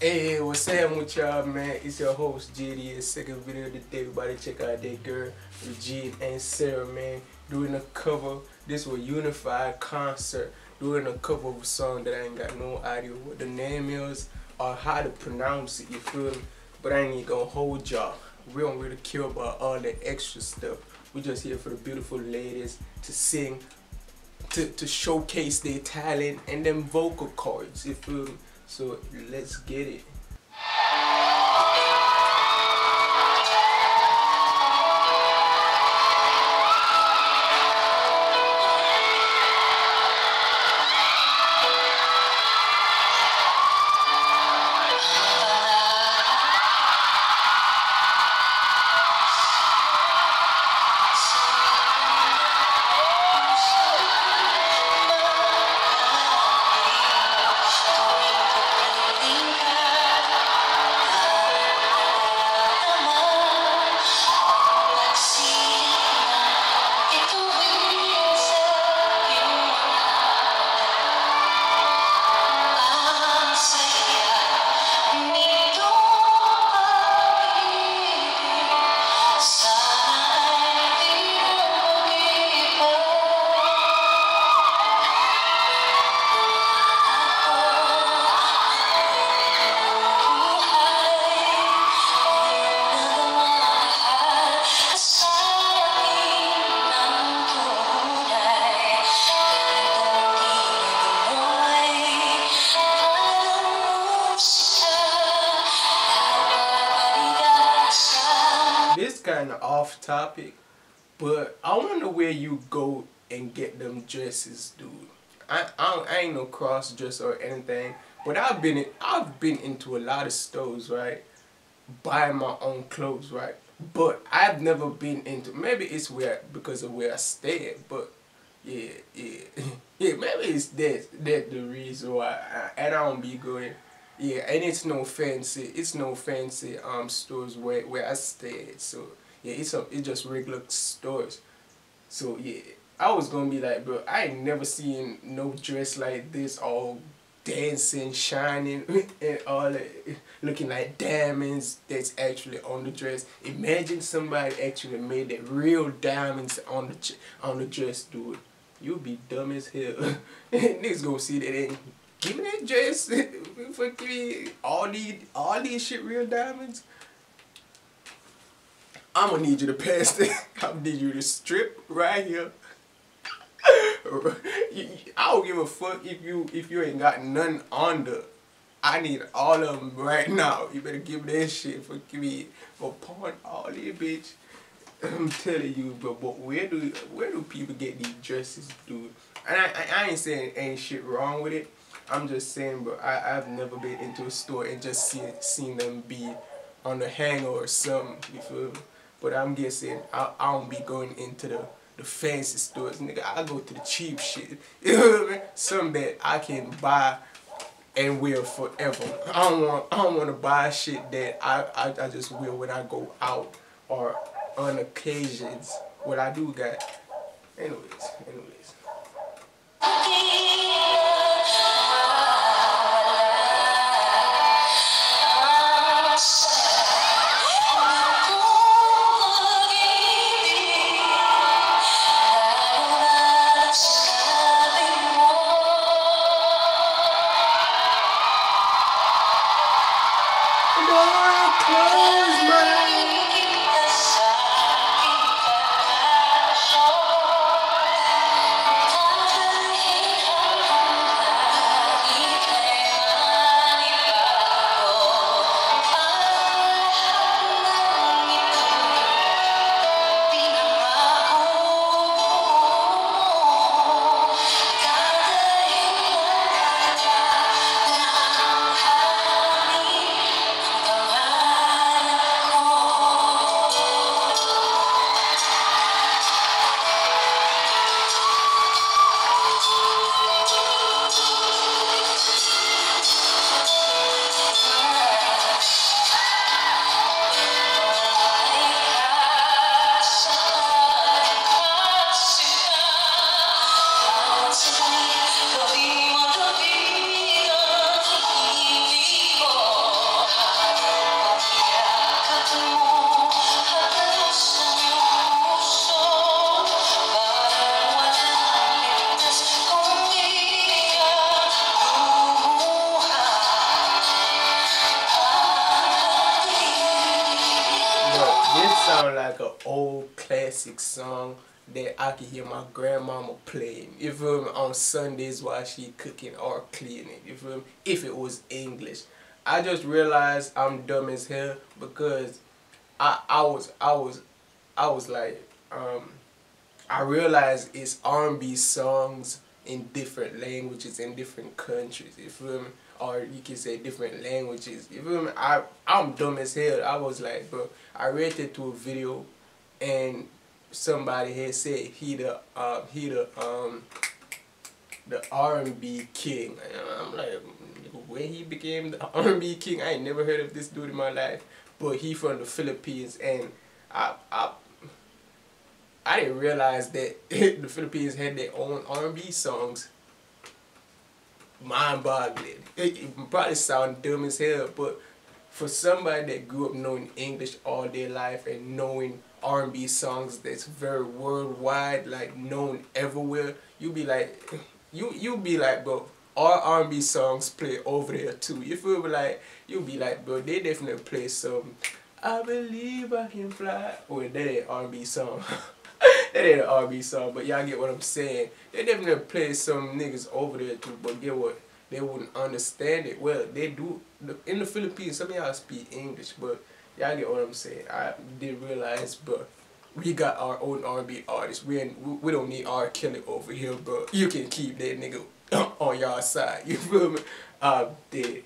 Hey, what's happening with y'all, man? It's your host, JDH. Second video of the day. Everybody check out that girl, Regine and Sarah, man. Doing a cover. This was Unified Concert. Doing a cover of a song that I ain't got no idea what the name is or how to pronounce it, you feel me? But I ain't even gonna hold y'all. We don't really care about all that extra stuff. We just here for the beautiful ladies to sing, to showcase their talent and them vocal cords, you feel me? So let's get it. It's kind of off topic, but I wonder where you go and get them dresses, dude. I ain't no cross dresser or anything, but I've been into a lot of stores, right, buying my own clothes, right. But I've never been into, maybe it's where because of where I stay at, but yeah, maybe it's that the reason why I don't be going. Yeah, and it's no fancy stores where I stay at. So yeah, it's just regular stores. So yeah, I was gonna be like, bro, I ain't never seen no dress like this, all dancing, shining, and all that, looking like diamonds that's actually on the dress. Imagine somebody actually made that real diamonds on the dress, dude. You'd be dumb as hell. Niggas gonna see that. And give me that dress. Fuck me. All these shit real diamonds. I'm gonna need you to pass that. I'm gonna need you to strip right here. I don't give a fuck if you ain't got none under. I need all of them right now. You better give me that shit. Fuck me. For porn all these, bitch. I'm telling you, but where do people get these dresses, dude? And I ain't saying ain't shit wrong with it. I'm just saying, bro, I've never been into a store and just seen them be on the hanger or something, you feel me? But I'm guessing I don't be going into the fancy stores, nigga. I go to the cheap shit, you know what I mean? Something that I can buy and wear forever. I don't want to buy shit that I just wear when I go out or on occasions. What I do got, anyways. sound like an old classic song that I can hear my grandmama playing, you feel me, on Sundays while she cooking or cleaning, you feel me, if it was English. I just realized I'm dumb as hell because I was like, I realized it's R&B songs in different languages, in different countries, you feel me, or you can say different languages, you feel me. I'm dumb as hell. I was like, bro, I reacted to a video and somebody had said he the R&B king, and I'm like, when he became the R&B king, I ain't never heard of this dude in my life, but he from the Philippines, and I didn't realize that the Philippines had their own R&B songs. Mind-boggling. It probably sound dumb as hell, but for somebody that grew up knowing English all their life and knowing R&B songs that's very worldwide, like known everywhere, you be like, you be like, bro, all R&B songs play over there too. You feel like, you be like, bro, they definitely play some I Believe I Can Fly. Well, that ain't R&B song. That ain't an R&B song, but y'all get what I'm saying. They definitely play some niggas over there too, but get what? They wouldn't understand it. Well, they do. In the Philippines, some of y'all speak English, but y'all get what I'm saying. I didn't realize, but we got our own R&B artists. We don't need R. Kelly over here, but you can keep that nigga on y'all side. You feel me? I'm dead.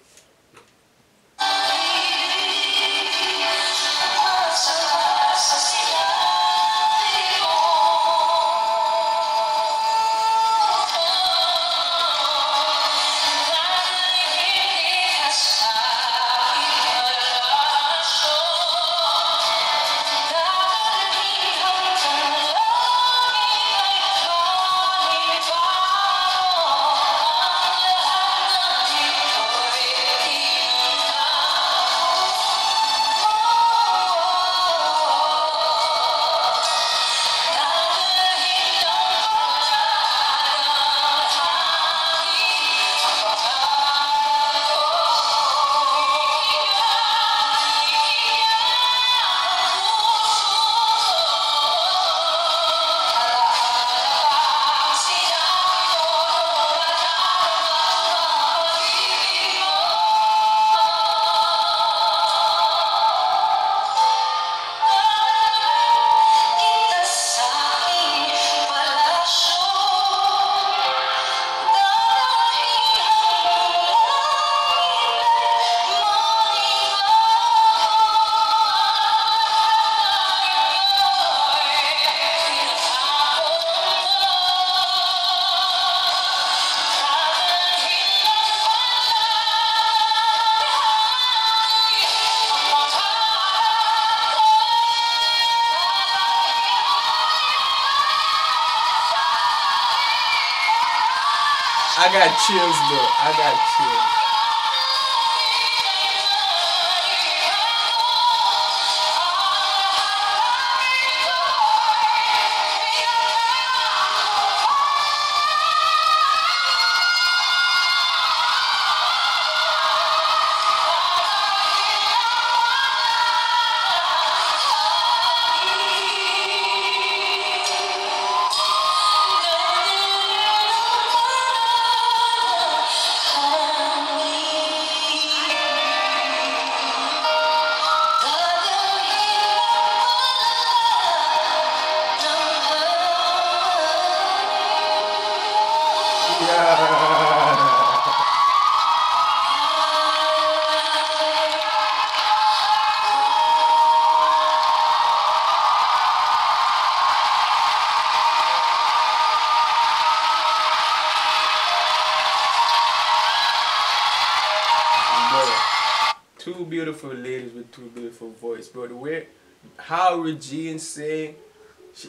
I got chills, bro. I got chills. Two beautiful ladies with two beautiful voices, bro. The way how Regine sang,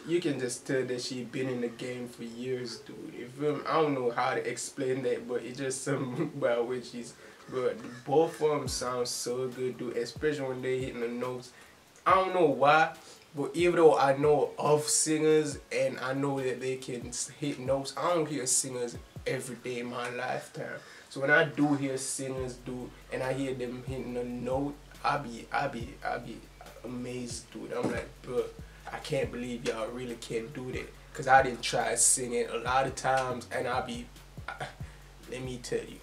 you can just tell that she been in the game for years, dude. You feel me? I don't know how to explain that, but it's just something about which she's, bro. Both of them sound so good, dude. Especially when they hitting the notes. I don't know why, but even though I know of singers and I know that they can hit notes, I don't hear singers every day in my lifetime. So when I do hear singers, dude, and I hear them hitting a note, I be amazed, dude. I'm like, bro, I can't believe y'all really can't do that. Cause I didn't try singing a lot of times, and let me tell you,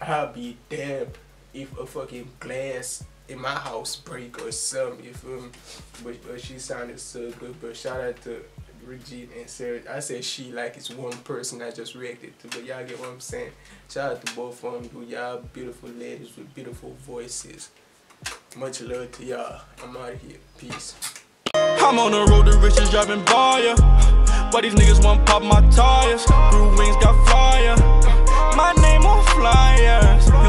I'll be damned if a fucking glass in my house break or something. You feel me? But she sounded so good. But shout out to Regine and Sarah. I said she like it's one person I just reacted to, but y'all get what I'm saying. Shout out to both of them. Y'all beautiful ladies with beautiful voices. Much love to y'all. I'm out of here. Peace. I'm on the road to riches driving by ya, but these niggas want pop my tires. Blue wings got fire. My name on flyers.